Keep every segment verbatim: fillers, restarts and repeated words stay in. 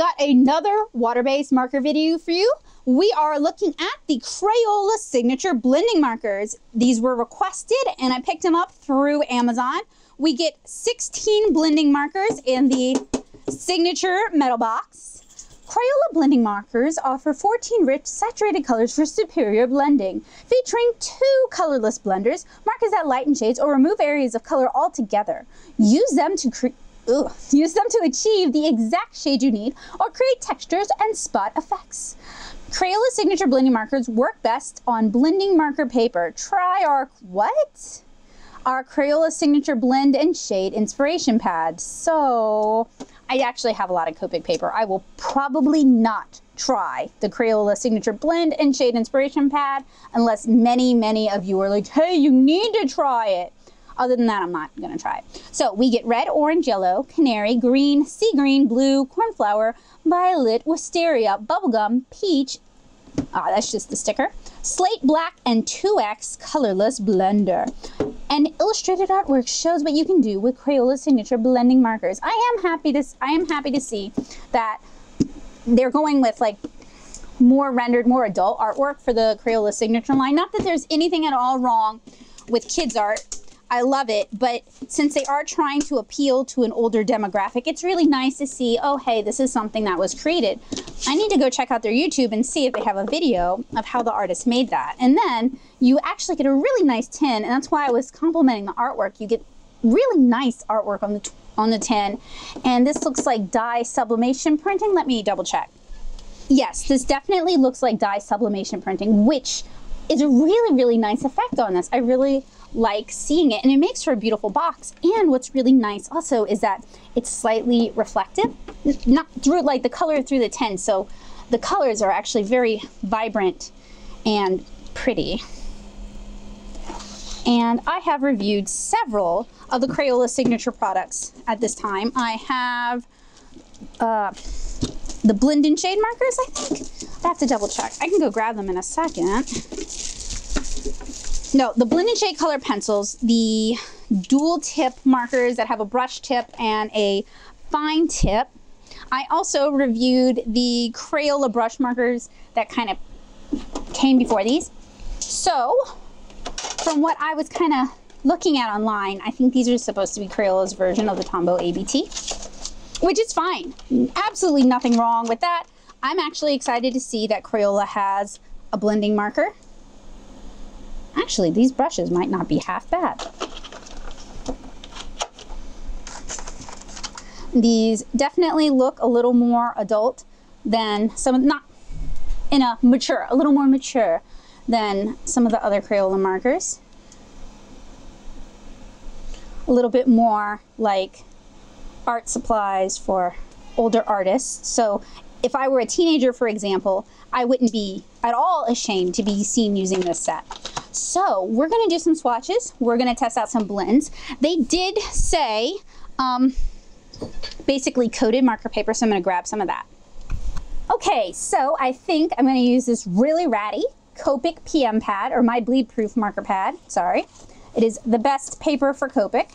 got another water-based marker video for you. We are looking at the Crayola Signature Blending Markers. These were requested and I picked them up through Amazon. We get sixteen blending markers in the signature metal box. Crayola blending markers offer fourteen rich saturated colors for superior blending, featuring two colorless blenders, markers that lighten shades or remove areas of color altogether. Use them to create Ugh. Use them to achieve the exact shade you need or create textures and spot effects. Crayola Signature Blending Markers work best on blending marker paper. Try our, what? Our Crayola Signature Blend and Shade Inspiration Pad. So, I actually have a lot of Copic paper. I will probably not try the Crayola Signature Blend and Shade Inspiration Pad unless many, many of you are like, hey, you need to try it. Other than that, I'm not gonna try it. So we get red, orange, yellow, canary, green, sea green, blue, cornflower, violet, wisteria, bubblegum, peach, ah, oh, that's just the sticker, slate black, and two X colorless blender. An illustrated artwork shows what you can do with Crayola Signature blending markers. I am happy to, I am happy to see that they're going with like more rendered, more adult artwork for the Crayola Signature line. Not that there's anything at all wrong with kids art. I love it, but since they are trying to appeal to an older demographic, it's really nice to see, oh, hey, this is something that was created. I need to go check out their YouTube and see if they have a video of how the artist made that. And then you actually get a really nice tin, and that's why I was complimenting the artwork. You get really nice artwork on the, on the tin, and this looks like dye sublimation printing. Let me double check. Yes, this definitely looks like dye sublimation printing, which is a really, really nice effect on this. I really like seeing it, and it makes for a beautiful box. And what's really nice also is that it's slightly reflective, not through like the color through the tin, so the colors are actually very vibrant and pretty. And I have reviewed several of the Crayola Signature products at this time. I have uh, the blend and shade markers, I think. I have to double check. I can go grab them in a second. No, the blend and shade color pencils, the dual tip markers that have a brush tip and a fine tip. I also reviewed the Crayola brush markers that kind of came before these. So, from what I was kind of looking at online, I think these are supposed to be Crayola's version of the Tombow A B T, which is fine. Absolutely nothing wrong with that. I'm actually excited to see that Crayola has a blending marker. Actually, these brushes might not be half bad. These definitely look a little more adult than some, not in a mature, a little more mature than some of the other Crayola markers. A little bit more like art supplies for older artists. So if I were a teenager, for example, I wouldn't be at all ashamed to be seen using this set. So we're gonna do some swatches. We're gonna test out some blends. They did say um, basically coated marker paper, so I'm gonna grab some of that. Okay, so I think I'm gonna use this really ratty Copic P M pad, or my bleed proof marker pad, sorry. It is the best paper for Copic.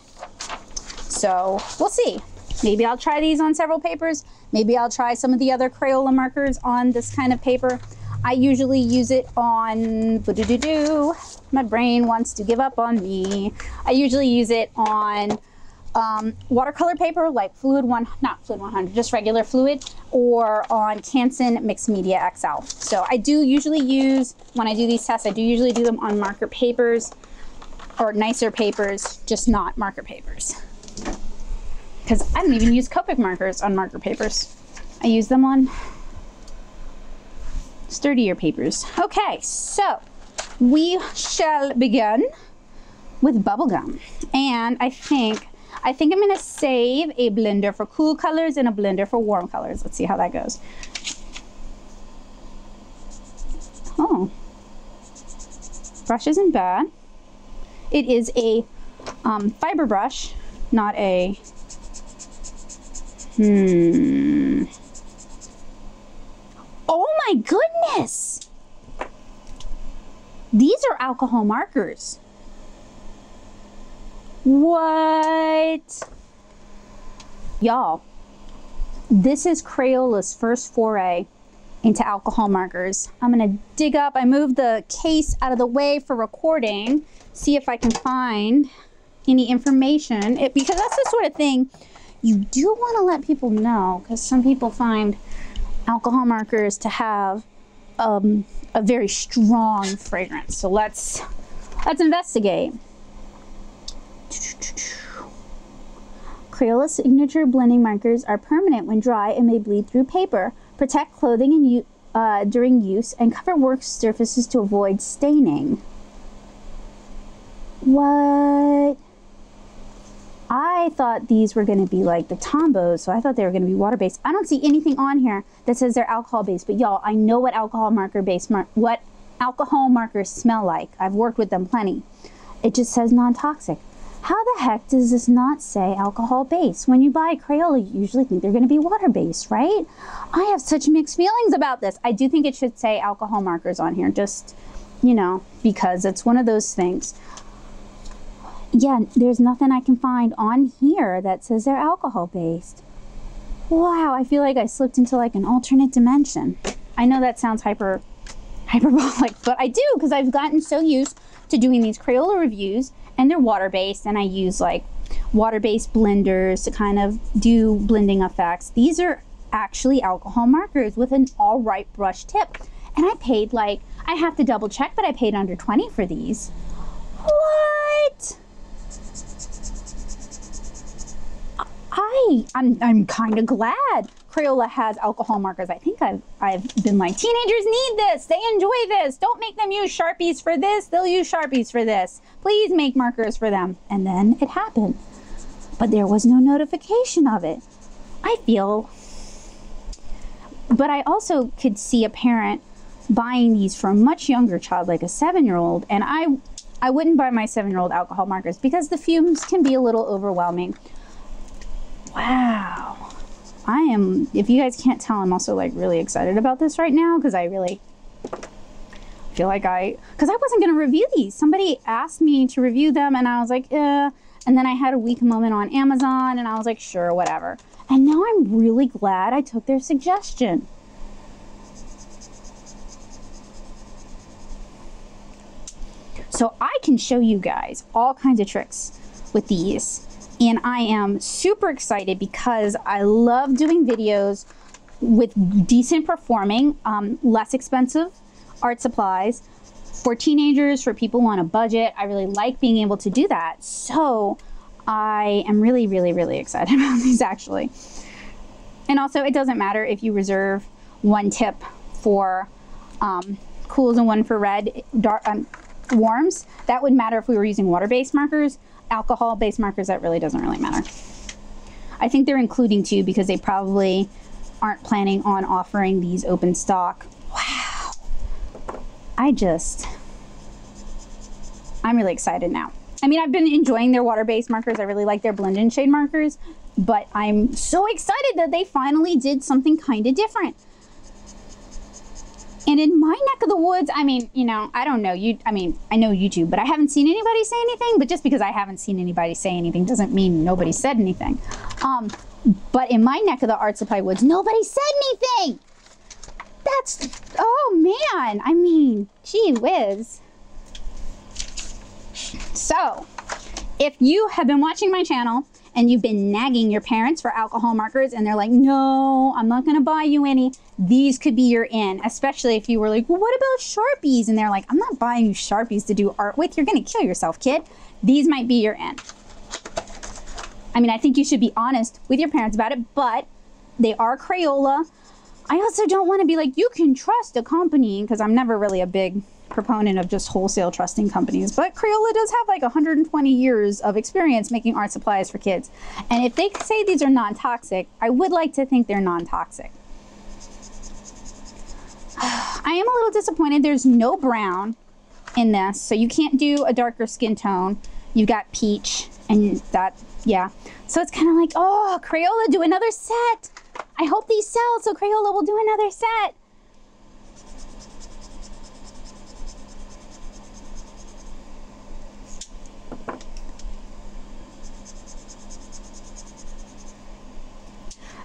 So we'll see. Maybe I'll try these on several papers. Maybe I'll try some of the other Crayola markers on this kind of paper. I usually use it on, boo-doo-doo-doo, my brain wants to give up on me. I usually use it on um, watercolor paper like Fluid one, not Fluid one hundred, just regular Fluid, or on Canson Mixed Media X L. So I do usually use, when I do these tests, I do usually do them on marker papers or nicer papers, just not marker papers. Because I don't even use Copic markers on marker papers. I use them on sturdier papers. Okay, so we shall begin with bubblegum. And I think, I think I'm gonna save a blender for cool colors and a blender for warm colors. Let's see how that goes. Oh, brush isn't bad. It is a um, fiber brush, not a, hmm. Oh my goodness! These are alcohol markers. What? Y'all, This is Crayola's first foray into alcohol markers. I'm gonna dig up, I moved the case out of the way for recording, see if I can find any information, it, because that's the sort of thing you do wanna let people know, because some people find alcohol markers to have um, a very strong fragrance. So let's, let's investigate. Crayola Signature Blending Markers are permanent when dry and may bleed through paper. Protect clothing and, uh, during use, and cover work surfaces to avoid staining. What? I thought these were gonna be like the Tombows, so I thought they were gonna be water-based. I don't see anything on here that says they're alcohol-based, but y'all, I know what alcohol marker-based, mar what alcohol markers smell like. I've worked with them plenty. It just says non-toxic. How the heck does this not say alcohol-based? When you buy Crayola, you usually think they're gonna be water-based, right? I have such mixed feelings about this. I do think it should say alcohol markers on here, just, you know, because it's one of those things. Yeah, there's nothing I can find on here that says they're alcohol-based. Wow, I feel like I slipped into like an alternate dimension. I know that sounds hyper, hyperbolic, but I do, because I've gotten so used to doing these Crayola reviews, and they're water-based, and I use like water-based blenders to kind of do blending effects. These are actually alcohol markers with an all right brush tip. And I paid like, I have to double check, but I paid under twenty for these. What? I, I'm, I'm kind of glad Crayola has alcohol markers. I think I've, I've been like, teenagers need this, they enjoy this. Don't make them use Sharpies for this, they'll use Sharpies for this. Please make markers for them. And then it happened, but there was no notification of it. I feel, but I also could see a parent buying these for a much younger child, like a seven-year-old, and I, I wouldn't buy my seven-year-old alcohol markers because the fumes can be a little overwhelming. Wow. I am, if you guys can't tell, I'm also like really excited about this right now because I really feel like I, because I wasn't going to review these. Somebody asked me to review them and I was like, eh. And then I had a weak moment on Amazon and I was like, sure, whatever. And now I'm really glad I took their suggestion. So I can show you guys all kinds of tricks with these. And I am super excited because I love doing videos with decent performing, um, less expensive art supplies for teenagers, for people on a budget. I really like being able to do that. So I am really, really, really excited about these actually. And also it doesn't matter if you reserve one tip for um, cools and one for red dark, um, warms. That would matter if we were using water-based markers. Alcohol-based markers, that really doesn't really matter. I think they're including two because they probably aren't planning on offering these open stock. Wow. I just, I'm really excited now. I mean, I've been enjoying their water-based markers. I really like their blend and shade markers, but I'm so excited that they finally did something kind of different. And in my neck of the woods, I mean, you know, I don't know, you, I mean, I know YouTube, but I haven't seen anybody say anything, but just because I haven't seen anybody say anything doesn't mean nobody said anything. Um, but in my neck of the art supply woods, nobody said anything. That's, oh man, I mean, gee whiz. So if you have been watching my channel and you've been nagging your parents for alcohol markers and they're like, no, I'm not gonna buy you any, these could be your in, especially if you were like, well, what about Sharpies? And they're like, I'm not buying you Sharpies to do art with, you're gonna kill yourself, kid. These might be your in. I mean, I think you should be honest with your parents about it, but they are Crayola. I also don't wanna be like, you can trust a company, because I'm never really a big proponent of just wholesale trusting companies, but Crayola does have like one hundred twenty years of experience making art supplies for kids. And if they say these are non-toxic, I would like to think they're non-toxic. I am a little disappointed there's no brown in this, so you can't do a darker skin tone. You've got peach and that, yeah. So it's kind of like, oh, Crayola, do another set. I hope these sell, so Crayola will do another set.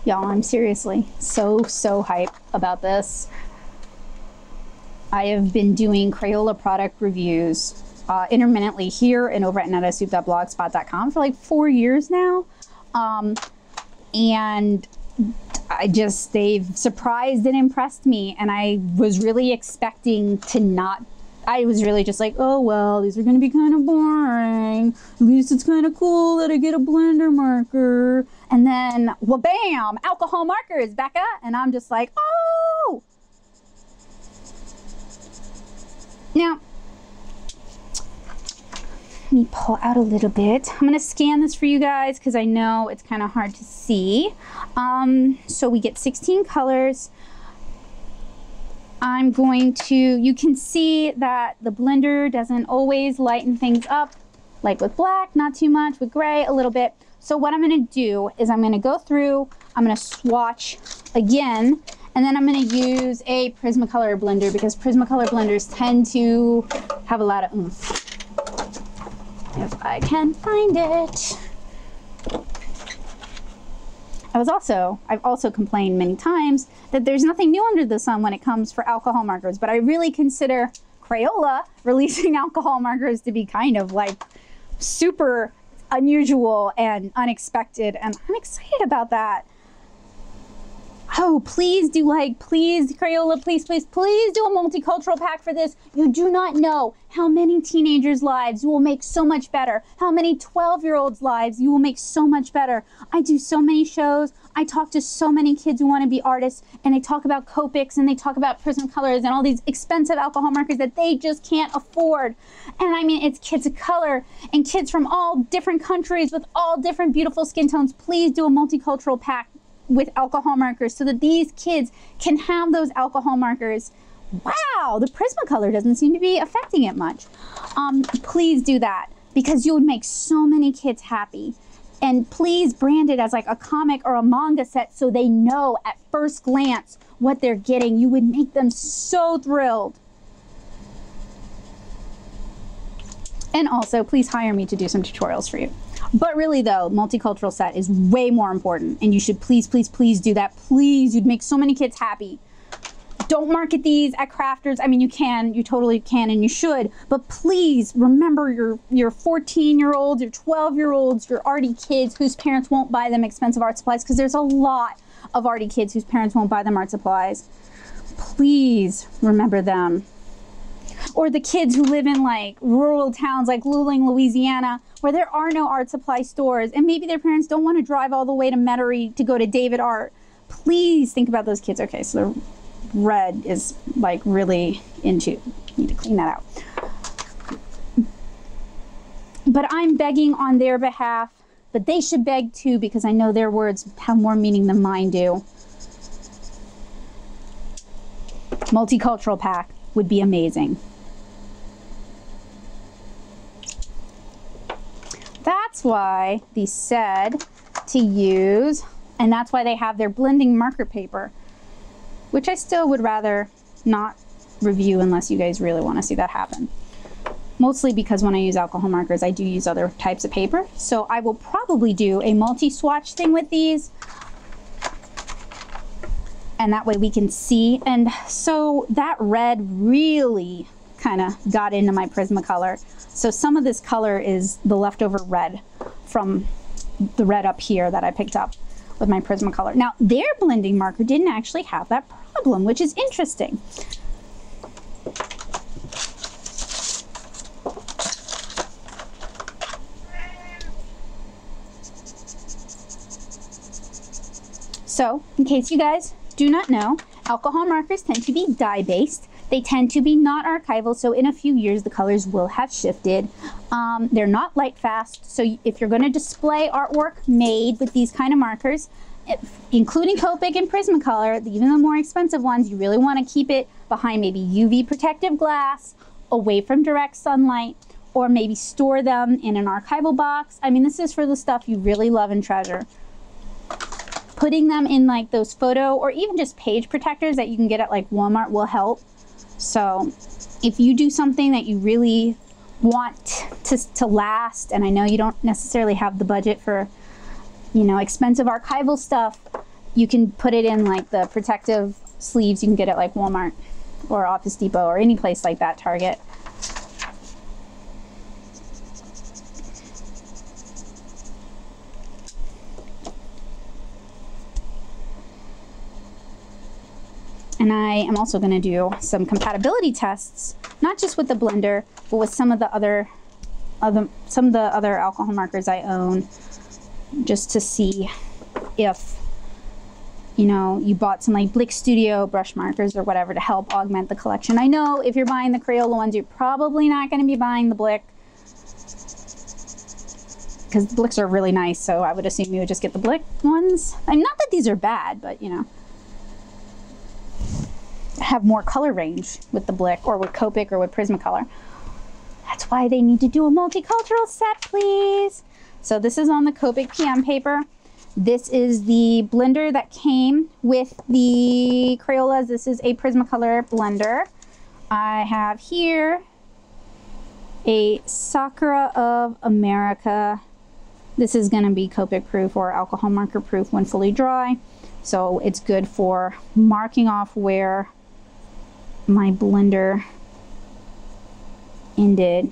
Y'all, I'm seriously so, so hype about this. I have been doing Crayola product reviews uh, intermittently here and over at nattosoup dot blogspot dot com for like four years now. Um, and I just, they've surprised and impressed me. And I was really expecting to not, I was really just like, oh, well, these are going to be kind of boring. At least it's kind of cool that I get a blender marker. And then, well, bam, alcohol markers, Becca. And I'm just like, oh. Now, let me pull out a little bit. I'm going to scan this for you guys because I know it's kind of hard to see. Um, so we get sixteen colors. I'm going to, you can see that the blender doesn't always lighten things up, like with black, not too much, with gray, a little bit. So what I'm going to do is I'm going to go through, I'm going to swatch again, and then I'm going to use a Prismacolor blender because Prismacolor blenders tend to have a lot of oomph. If I can find it. I was also, I've also complained many times that there's nothing new under the sun when it comes for alcohol markers, but I really consider Crayola releasing alcohol markers to be kind of like super unusual and unexpected, and I'm excited about that. Oh, please do like, please, Crayola, please, please, please do a multicultural pack for this. You do not know how many teenagers' lives you will make so much better, how many twelve-year-olds' lives you will make so much better. I do so many shows. I talk to so many kids who want to be artists, and they talk about Copics, and they talk about Prismacolors and all these expensive alcohol markers that they just can't afford. And I mean, it's kids of color and kids from all different countries with all different beautiful skin tones. Please do a multicultural pack with alcohol markers so that these kids can have those alcohol markers. Wow, the Prismacolor doesn't seem to be affecting it much. Um, please do that because you would make so many kids happy. And please brand it as like a comic or a manga set so they know at first glance what they're getting. You would make them so thrilled. And also, please hire me to do some tutorials for you. But really though, multicultural set is way more important and you should please, please, please do that. Please, you'd make so many kids happy. Don't market these at crafters. I mean, you can, you totally can and you should, but please remember your, your fourteen-year-olds, your twelve-year-olds, your arty kids whose parents won't buy them expensive art supplies because there's a lot of arty kids whose parents won't buy them art supplies. Please remember them. Or the kids who live in like rural towns like Luling, Louisiana, where there are no art supply stores and maybe their parents don't want to drive all the way to Metairie to go to David Art. Please think about those kids. Okay, so the red is like really into, need to clean that out. But I'm begging on their behalf, but they should beg too because I know their words have more meaning than mine do. Multicultural pack would be amazing. That's why they said to use, and that's why they have their blending marker paper, which I still would rather not review unless you guys really want to see that happen. Mostly because when I use alcohol markers, I do use other types of paper. So I will probably do a multi-swatch thing with these. And that way we can see. And so that red really kind of got into my Prismacolor. So some of this color is the leftover red from the red up here that I picked up with my Prismacolor. Now their blending marker didn't actually have that problem, which is interesting. So in case you guys do not know, alcohol markers tend to be dye-based. They tend to be not archival, so in a few years the colors will have shifted. Um, they're not light fast, so if you're going to display artwork made with these kind of markers, if, including Copic and Prismacolor, even the more expensive ones, you really want to keep it behind maybe U V protective glass, away from direct sunlight, or maybe store them in an archival box. I mean, this is for the stuff you really love and treasure. Putting them in like those photo or even just page protectors that you can get at like Walmart will help. So if you do something that you really want to, to last, and I know you don't necessarily have the budget for, you know, expensive archival stuff, you can put it in like the protective sleeves you can get at like Walmart or Office Depot or any place like that, Target. And I am also going to do some compatibility tests, not just with the blender, but with some of the other, other some of the other alcohol markers I own, just to see if, you know, you bought some like Blick Studio brush markers or whatever to help augment the collection. I know if you're buying the Crayola ones, you're probably not going to be buying the Blick, because the Blicks are really nice, so I would assume you would just get the Blick ones. I mean, not that these are bad, but you know, have more color range with the Blick or with Copic or with Prismacolor. That's why they need to do a multicultural set, please. So this is on the Copic P M paper. This is the blender that came with the Crayolas. This is a Prismacolor blender. I have here a Sakura of America. This is going to be Copic proof or alcohol marker proof when fully dry. So it's good for marking off where my blender ended.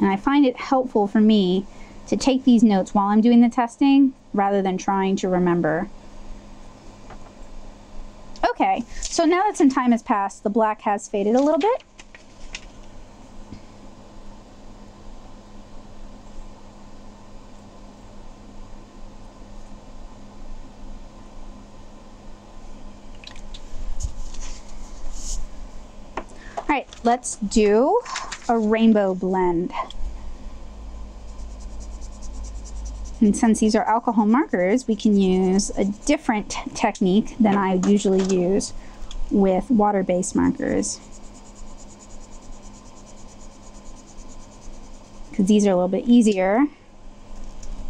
And I find it helpful for me to take these notes while I'm doing the testing rather than trying to remember. Okay, so now that some time has passed, the black has faded a little bit. All right, let's do a rainbow blend. And since these are alcohol markers, we can use a different technique than I usually use with water-based markers, because these are a little bit easier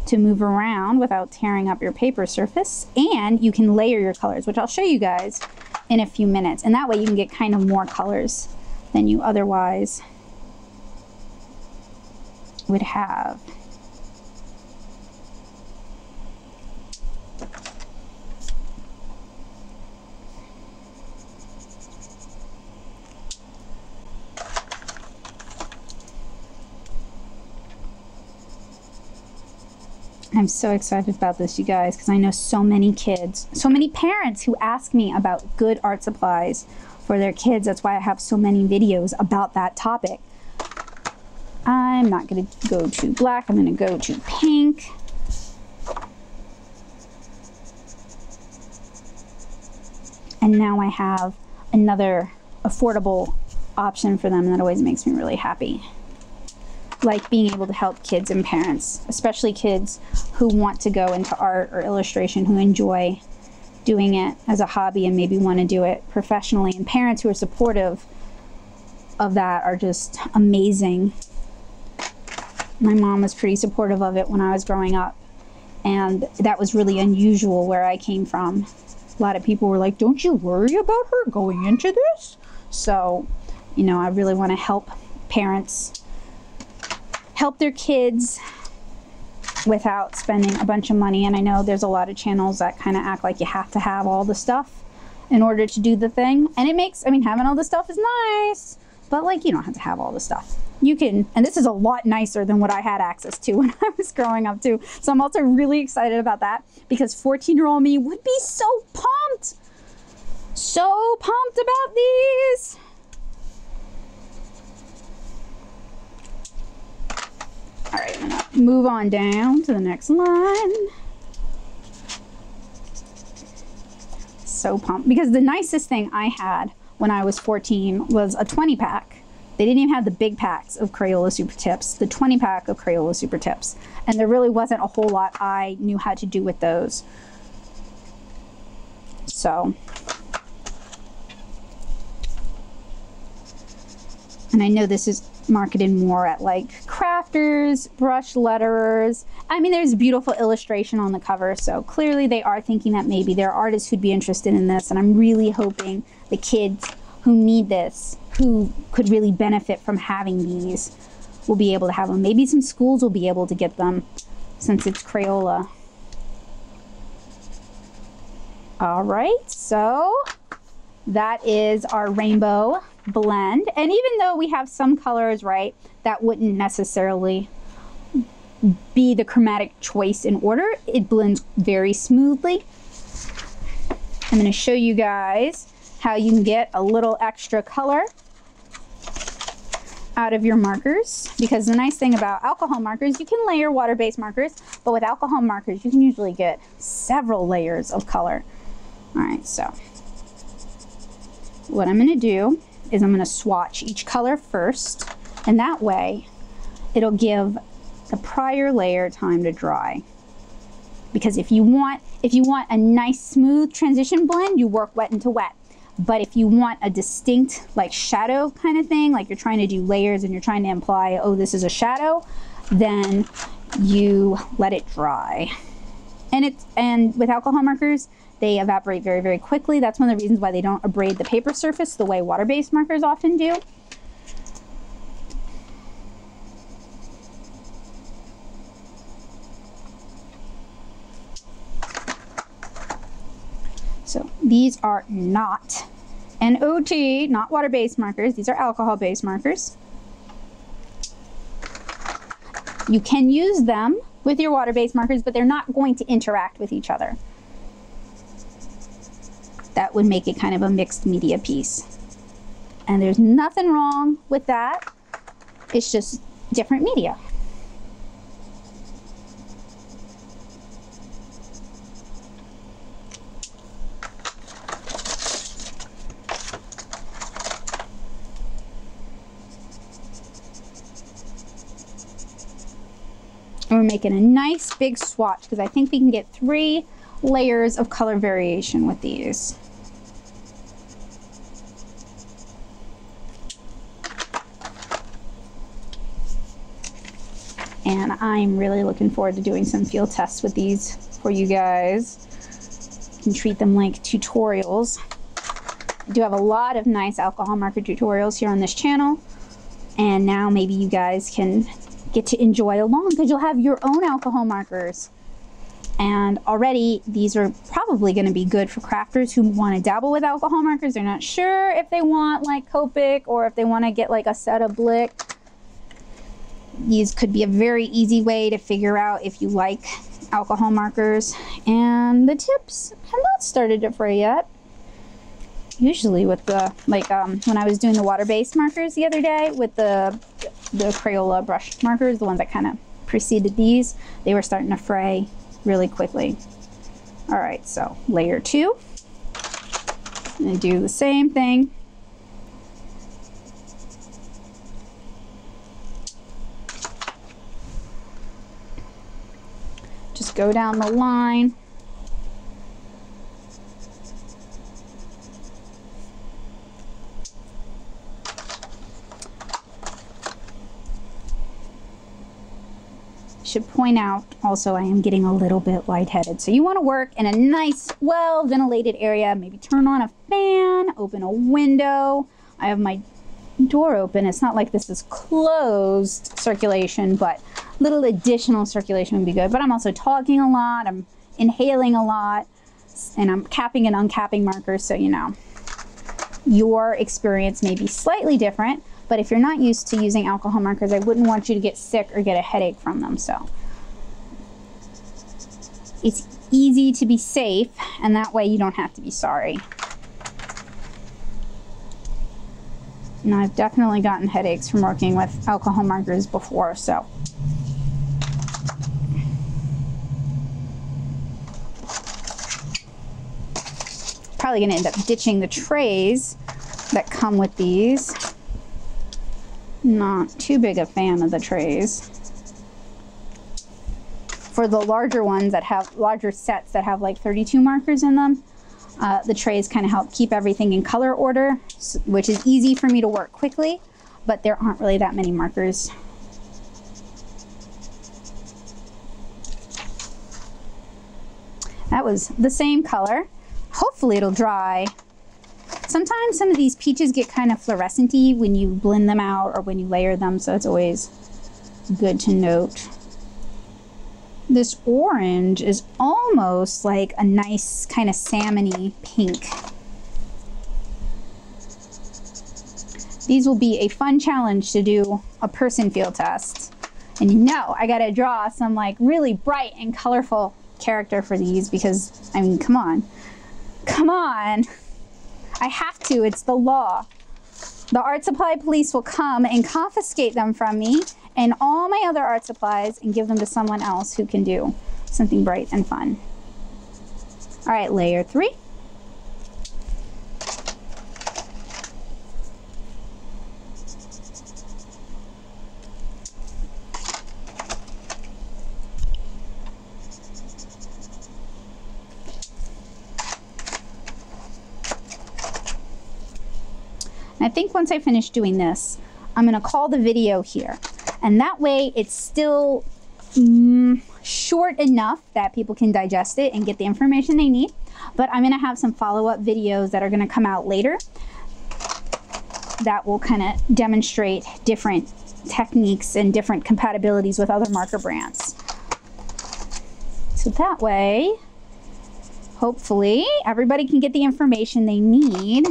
to move around without tearing up your paper surface, and you can layer your colors, which I'll show you guys in a few minutes, and that way you can get kind of more colors than you otherwise would have. I'm so excited about this, you guys, because I know so many kids, so many parents who ask me about good art supplies for their kids. That's why I have so many videos about that topic. I'm not going to go to black. I'm going to go to pink. And now I have another affordable option for them, and that always makes me really happy. Like being able to help kids and parents, especially kids who want to go into art or illustration, who enjoy doing it as a hobby and maybe want to do it professionally, and parents who are supportive of that are just amazing. My mom was pretty supportive of it when I was growing up, and that was really unusual where I came from. A lot of people were like, "Don't you worry about her going into this?" So, you know, I really want to help parents help their kids without spending a bunch of money. And I know there's a lot of channels that kind of act like you have to have all the stuff in order to do the thing. And it makes, I mean, having all the stuff is nice, but like, you don't have to have all the stuff. You can, and this is a lot nicer than what I had access to when I was growing up too. So I'm also really excited about that, because fourteen year old me would be so pumped, so pumped about these. All right, I'm gonna move on down to the next line. So pumped, because the nicest thing I had when I was fourteen was a twenty pack. They didn't even have the big packs of Crayola Super Tips, the twenty pack of Crayola Super Tips. And there really wasn't a whole lot I knew how to do with those. So. And I know this is marketed more at like crafters, brush letterers. I mean, there's beautiful illustration on the cover, so clearly they are thinking that maybe there are artists who'd be interested in this, and I'm really hoping the kids who need this, who could really benefit from having these, will be able to have them. Maybe some schools will be able to get them since it's Crayola. All right, so that is our rainbow blend. And even though we have some colors, right, that wouldn't necessarily be the chromatic choice in order, it blends very smoothly. I'm going to show you guys how you can get a little extra color out of your markers, because the nice thing about alcohol markers, you can layer water-based markers, but with alcohol markers you can usually get several layers of color. All right, so what I'm going to do is I'm going to swatch each color first, and that way it'll give the prior layer time to dry. Because if you want if you want a nice smooth transition blend, you work wet into wet. But if you want a distinct, like, shadow kind of thing, like you're trying to do layers and you're trying to imply, oh, this is a shadow, then you let it dry. And it's, and with alcohol markers, they evaporate very, very quickly. That's one of the reasons why they don't abrade the paper surface the way water-based markers often do. So these are not N O T, not water-based markers. These are alcohol-based markers. You can use them with your water-based markers, but they're not going to interact with each other. That would make it kind of a mixed media piece. And there's nothing wrong with that. It's just different media. We're making a nice big swatch because I think we can get three layers of color variation with these. And I'm really looking forward to doing some field tests with these for you guys. You can treat them like tutorials. I do have a lot of nice alcohol marker tutorials here on this channel, and now maybe you guys can get to enjoy along because you'll have your own alcohol markers. And already these are probably going to be good for crafters who want to dabble with alcohol markers. They're not sure if they want, like, Copic, or if they want to get like a set of Blick. These could be a very easy way to figure out if you like alcohol markers. And the tips, I have not started it for yet. Usually with the, like, um, when I was doing the water-based markers the other day with the the Crayola brush markers, the ones that kind of preceded these, they were starting to fray really quickly. All right, so layer two. I'm gonna do the same thing. Just go down the line. Should point out also I am getting a little bit lightheaded, so you want to work in a nice, well ventilated area. Maybe turn on a fan, open a window. I have my door open. It's not like this is closed circulation, but a little additional circulation would be good. But I'm also talking a lot, I'm inhaling a lot, and I'm capping and uncapping markers, so you know your experience may be slightly different. But if you're not used to using alcohol markers, I wouldn't want you to get sick or get a headache from them. So it's easy to be safe, and that way you don't have to be sorry. And I've definitely gotten headaches from working with alcohol markers before, so. Probably gonna end up ditching the trays that come with these. Not too big a fan of the trays. For the larger ones that have larger sets that have like thirty-two markers in them, uh, the trays kind of help keep everything in color order, which is easy for me to work quickly, but there aren't really that many markers. That was the same color. Hopefully it'll dry. Sometimes some of these peaches get kind of fluorescent-y when you blend them out or when you layer them, so it's always good to note. this orange is almost like a nice kind of salmon-y pink. These will be a fun challenge to do a person field test. And you know, I gotta draw some like really bright and colorful character for these because, I mean, come on. Come on. I have to, it's the law. The art supply police will come and confiscate them from me and all my other art supplies and give them to someone else who can do something bright and fun. All right, layer three. I think once I finish doing this, I'm gonna call the video here. And that way it's still mm, short enough that people can digest it and get the information they need. But I'm gonna have some follow-up videos that are gonna come out later that will kind of demonstrate different techniques and different compatibilities with other marker brands. So that way, hopefully everybody can get the information they need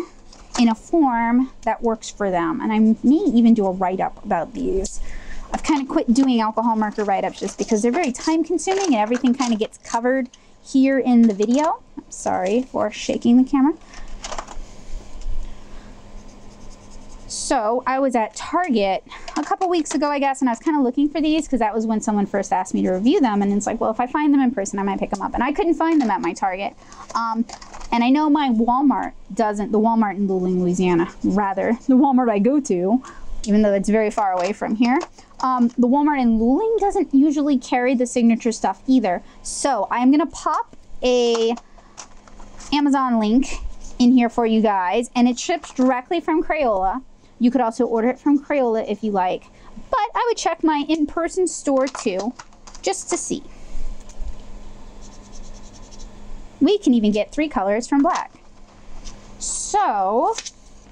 in a form that works for them. And I may even do a write-up about these. I've kind of quit doing alcohol marker write-ups just because they're very time-consuming and everything kind of gets covered here in the video. I'm sorry for shaking the camera. So I was at Target a couple weeks ago, I guess, and I was kind of looking for these because that was when someone first asked me to review them. And it's like, well, if I find them in person, I might pick them up. And I couldn't find them at my Target. Um, And I know my Walmart doesn't, the Walmart in Louisiana, rather, the Walmart I go to, even though it's very far away from here, um, the Walmart in Luling doesn't usually carry the signature stuff either. So I'm gonna pop a Amazon link in here for you guys, and it ships directly from Crayola. You could also order it from Crayola if you like, but I would check my in-person store too, just to see. We can even get three colors from black. So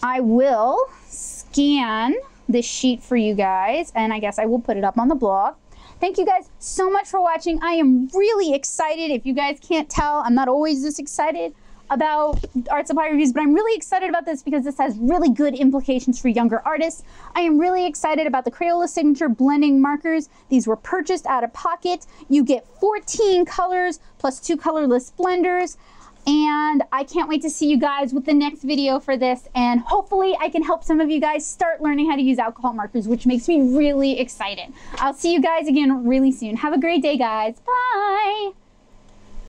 I will scan this sheet for you guys, and I guess I will put it up on the blog. Thank you guys so much for watching. I am really excited. If you guys can't tell, I'm not always this excited about art supply reviews, but I'm really excited about this because this has really good implications for younger artists. I am really excited about the Crayola Signature Blending Markers. These were purchased out of pocket. You get fourteen colors plus two colorless blenders. And I can't wait to see you guys with the next video for this. And hopefully I can help some of you guys start learning how to use alcohol markers, which makes me really excited. I'll see you guys again really soon. Have a great day, guys. Bye.